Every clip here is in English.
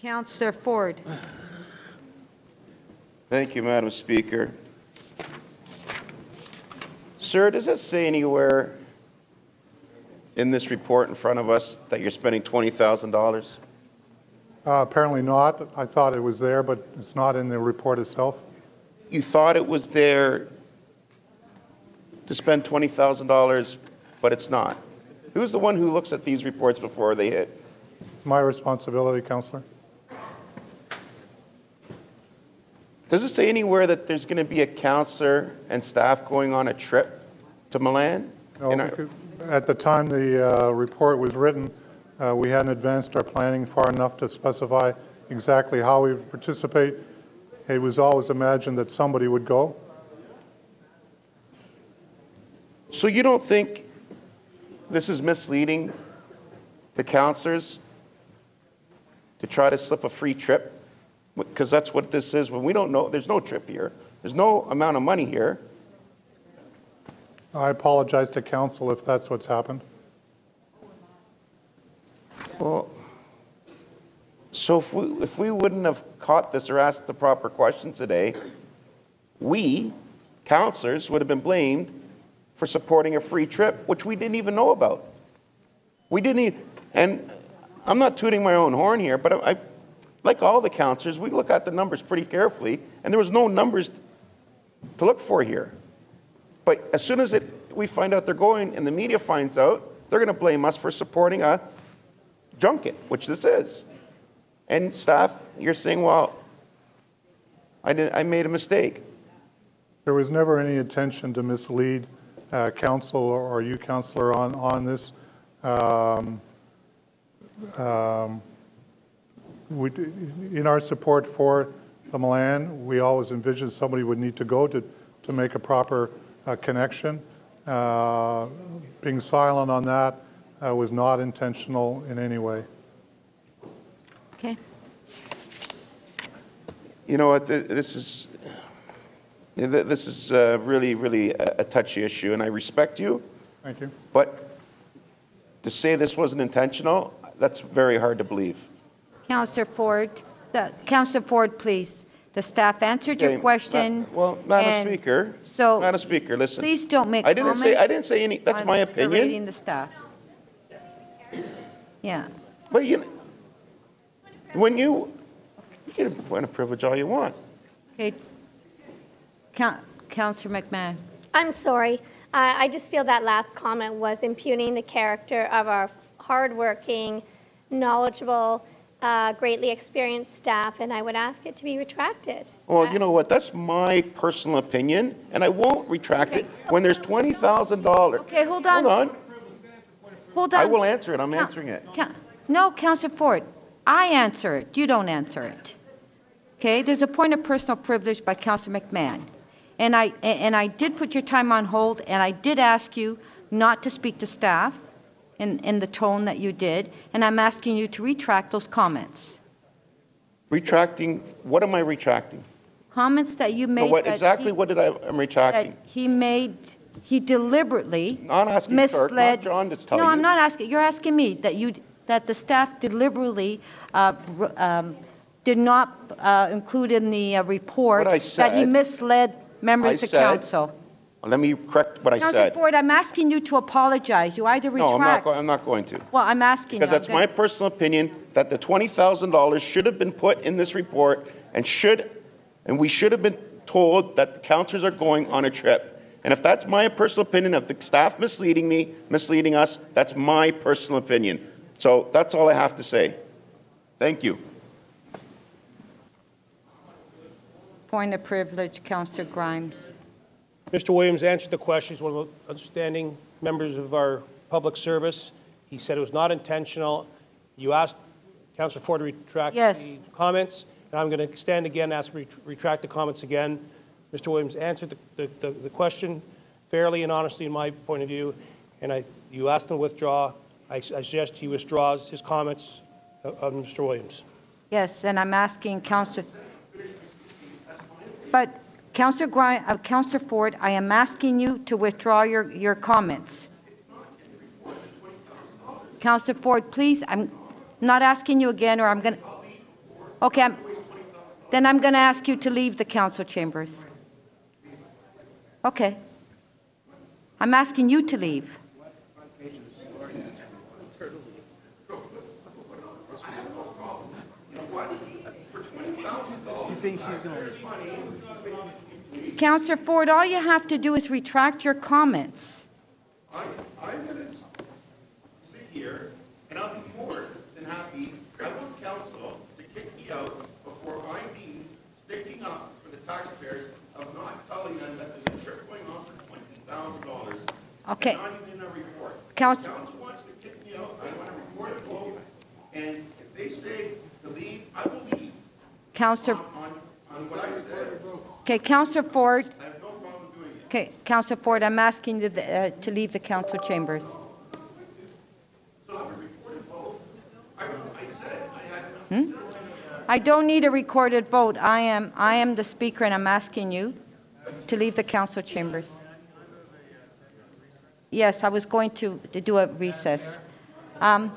Councillor Ford. Thank you, Madam Speaker. Sir, does it say anywhere in this report in front of us that you're spending $20,000? Apparently not. I thought it was there, but it's not in the report itself. You thought it was there to spend $20,000, but it's not. Who's the one who looks at these reports before they hit? It's my responsibility, Councillor. Does it say anywhere that there's going to be a councillor and staff going on a trip to Milan? No, at the time the report was written, we hadn't advanced our planning far enough to specify exactly how we would participate. It was always imagined that somebody would go. So you don't think this is misleading the councillors to try to slip a free trip? Because that's what this is. When we don't know, there's no trip here. There's no amount of money here. I apologize to council if that's what's happened. Well, so if we wouldn't have caught this or asked the proper question today, we, councillors, would have been blamed for supporting a free trip, which we didn't even know about. We didn't even, and I'm not tooting my own horn here, but I like all the councillors, we look at the numbers pretty carefully, and there was no numbers to look for here. But as soon as we find out they're going and the media finds out, they're going to blame us for supporting a junket, which this is. And staff, you're saying, well, I made a mistake. There was never any intention to mislead council or you, Councillor, on this. In our support for the Milan, we always envisioned somebody would need to go to make a proper connection. Being silent on that was not intentional in any way. Okay. You know what? This is really, really a touchy issue, and I respect you. Thank you. But to say this wasn't intentional, that's very hard to believe. Councillor Ford, please. The staff answered your question. Madam Speaker. So, Madam Speaker, listen. Please don't make comments. I didn't say any. That's my opinion. Reading the staff. Yeah. But you, when you get a point of privilege all you want. Okay. Councillor McMahon. I'm sorry. I just feel that last comment was impugning the character of our hardworking, knowledgeable, greatly experienced staff, and I would ask it to be retracted. Well, you know what? That's my personal opinion, and I won't retract it when there's $20,000. Okay, hold on. Hold on. I will answer it. I'm answering it. No, Councillor Ford, I answer it. You don't answer it. Okay, there's a point of personal privilege by Councillor McMahon. And I did put your time on hold, and I did ask you not to speak to staff in the tone that you did, and I'm asking you to retract those comments. Retracting? What am I retracting? Comments that you made. No, what did I retracting? That he made, he deliberately misled. No, I'm not asking. You're asking me that the staff deliberately did not include in the report that he misled members of council. Let me correct what I said. Councillor Ford, I'm asking you to apologize. You either retract. No, I'm not going to. Well, I'm asking you. Because that's my personal opinion that the $20,000 should have been put in this report and we should have been told that the councillors are going on a trip. And if that's my personal opinion, if the staff misleading me, misleading us, that's my personal opinion. So that's all I have to say. Thank you. Point of privilege, Councillor Grimes. Mr. Williams answered the question. He's one of the outstanding members of our public service. He said it was not intentional. You asked Councillor Ford to retract the comments, and I'm going to stand again and ask to retract the comments again. Mr. Williams answered the question fairly and honestly in my point of view, and you asked him to withdraw. I suggest he withdraws his comments on Mr. Williams. Yes, and I'm asking Councillor... But... Councillor Ford, I am asking you to withdraw your comments. Councillor Ford, please, I'm not asking you again, or I'm going to... Okay, then I'm going to ask you to leave the council chambers. Okay. I'm asking you to leave. Councillor Ford, all you have to do is retract your comments. I'm going to sit here, and I'll be more than happy for the council to kick me out before I leave, sticking up for the taxpayers of not telling them that there's a trip going on for $20,000. Okay. Not even in a report. Council wants to kick me out. I want to report it all, and if they say to leave, I will leave. Councillor. Okay, Councillor Ford. I have no problem doing it. Okay, Councillor Ford, I'm asking you to leave the council chambers. Hmm? I don't need a recorded vote. I am the speaker, and I'm asking you to leave the council chambers. Yes, I was going to do a recess. I'm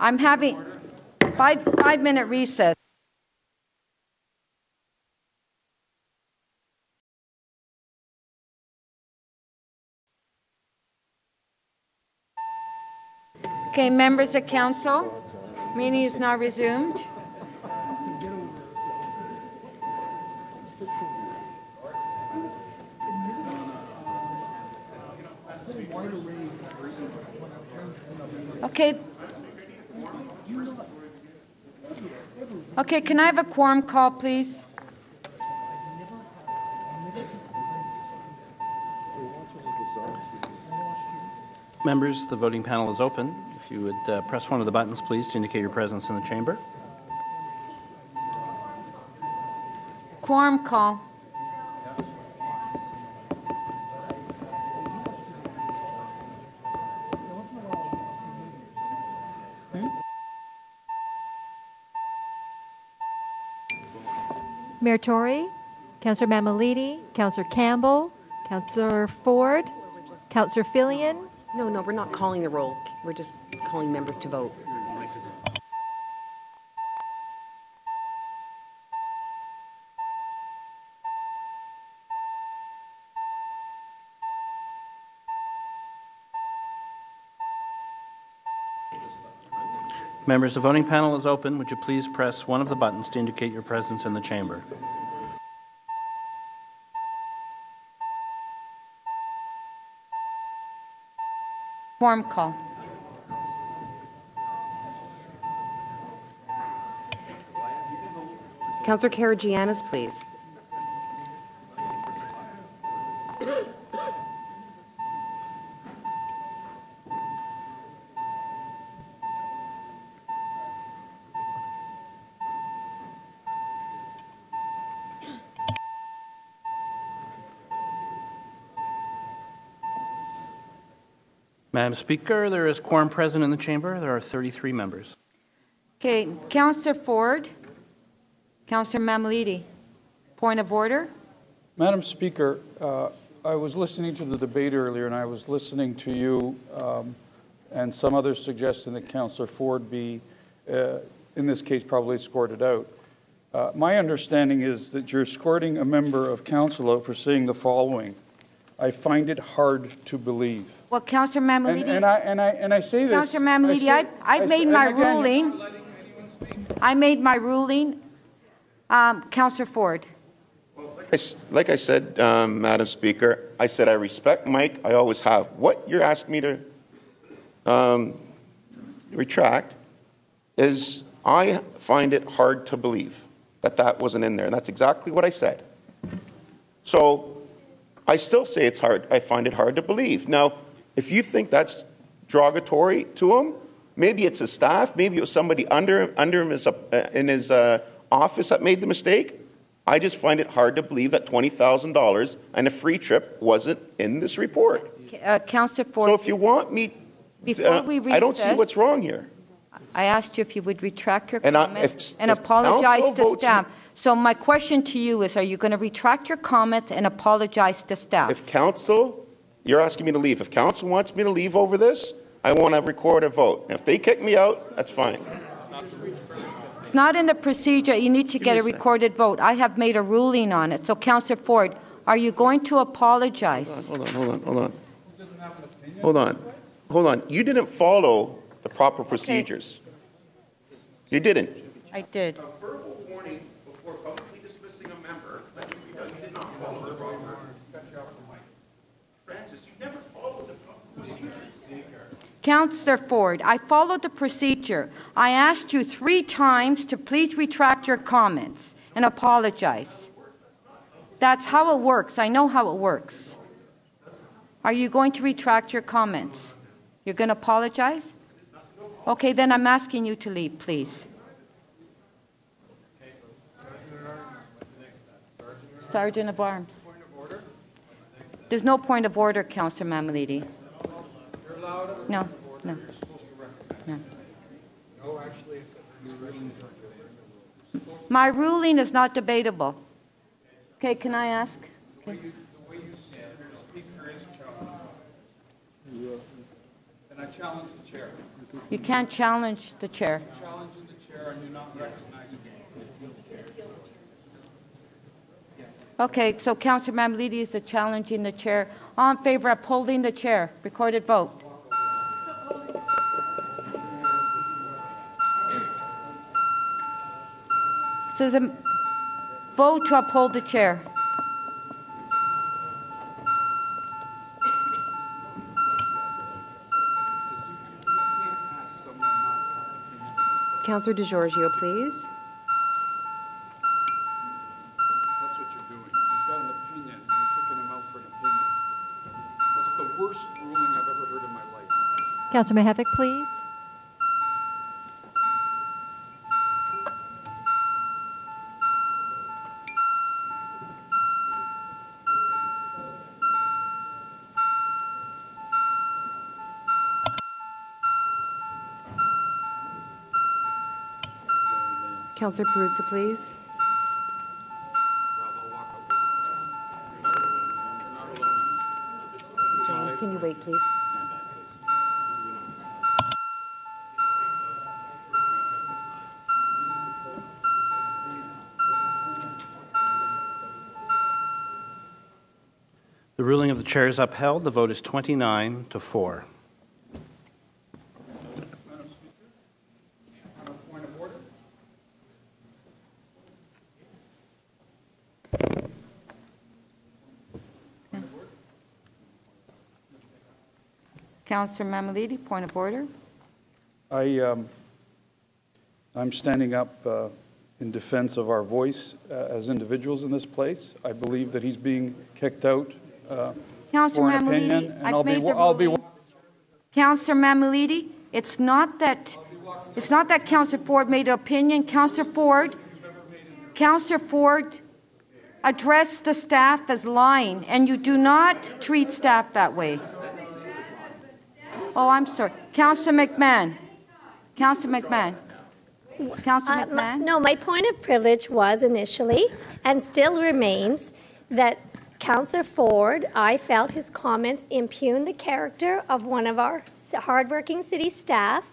having five-minute recess. Okay, members of council, meeting is now resumed. Okay. Okay, can I have a quorum call, please? Members, the voting panel is open. If you would press one of the buttons, please, to indicate your presence in the chamber. Quorum call. Hmm? Mayor Tory, Councillor Mammoliti, Councillor Campbell, Councillor Ford, Councillor Fillion. No, we're not calling the roll. We're just calling members to vote. Members, the voting panel is open. Would you please press one of the buttons to indicate your presence in the chamber? Quorum call. Councillor Karagiannis, please. Madam Speaker, there is quorum present in the chamber. There are 33 members. Okay, Councillor Ford, Councillor Mammoliti, point of order. Madam Speaker, I was listening to the debate earlier, and I was listening to you and some others suggesting that Councillor Ford be, in this case, probably escorted out. My understanding is that you're escorting a member of council out for saying the following. I find it hard to believe. Well, Councillor Mammoliti, and I say this, Councillor Mammoliti, I made my ruling. I made my ruling. Councillor Ford. Well, like I said, Madam Speaker, I said I respect Mike. I always have. What you're asking me to retract is I find it hard to believe that that wasn't in there, and that's exactly what I said. So. I still say it's hard. I find it hard to believe. Now, if you think that's derogatory to him, maybe it's his staff, maybe it was somebody under him in his office that made the mistake. I just find it hard to believe that $20,000 and a free trip wasn't in this report. Councillor Ford. So if you want me, I don't see what's wrong here. I asked you if you would retract your comments and apologize to staff. So my question to you is, are you going to retract your comments and apologize to staff? If council, you're asking me to leave. If council wants me to leave over this, I want to record a vote. And if they kick me out, that's fine. It's not in the procedure. You need to get a recorded vote. I have made a ruling on it. So, Councillor Ford, are you going to apologize? Hold on. You didn't follow the proper procedures. Okay. You didn't. I did. Councillor Ford, I followed the procedure. I asked you 3 times to please retract your comments and apologize. That's how it works. I know how it works. Are you going to retract your comments? You're going to apologize? Okay, then I'm asking you to leave, please. Sergeant of Arms. There's no point of order, Councillor Mammoliti. No, actually, my ruling is not debatable. Okay, can I ask? Okay. And I challenge the chair. You can't challenge the chair. I'm challenging the chair, and you're not recognizing the chair. Okay, so Councillor Mammoliti is challenging the chair. All in favor of upholding the chair? Recorded vote. This is a vote to uphold the chair. Councillor DiGiorgio, please. That's what you're doing. He's got an opinion. You're kicking him out for an opinion. That's the worst ruling I've ever heard in my life. Councillor Mihavik, please. Councillor Peruzza, please. Josh, can you wait, please? The ruling of the chair is upheld. The vote is 29-4. Councillor Mammoliti, point of order. I'm standing up in defense of our voice as individuals in this place. I believe that he's being kicked out for an opinion. And I'll be Councillor Mammoliti, it's not that Councillor Ford made an opinion. Councillor Ford addressed the staff as lying, and you do not treat staff that way. Oh, I'm sorry. Councillor McMahon. No, my point of privilege was initially and still remains that Councillor Ford, I felt his comments impugned the character of one of our hardworking city staff,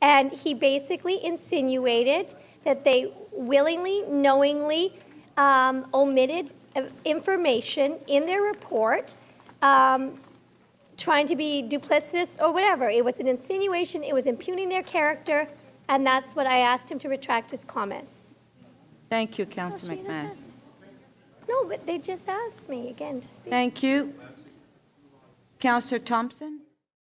and he basically insinuated that they willingly, knowingly omitted information in their report, trying to be duplicitous or whatever. It was an insinuation, it was impugning their character, and that's what I asked him to retract his comments. Thank you, Councillor McMahon. No, but they just asked me again to speak. Thank you. Councillor Thompson.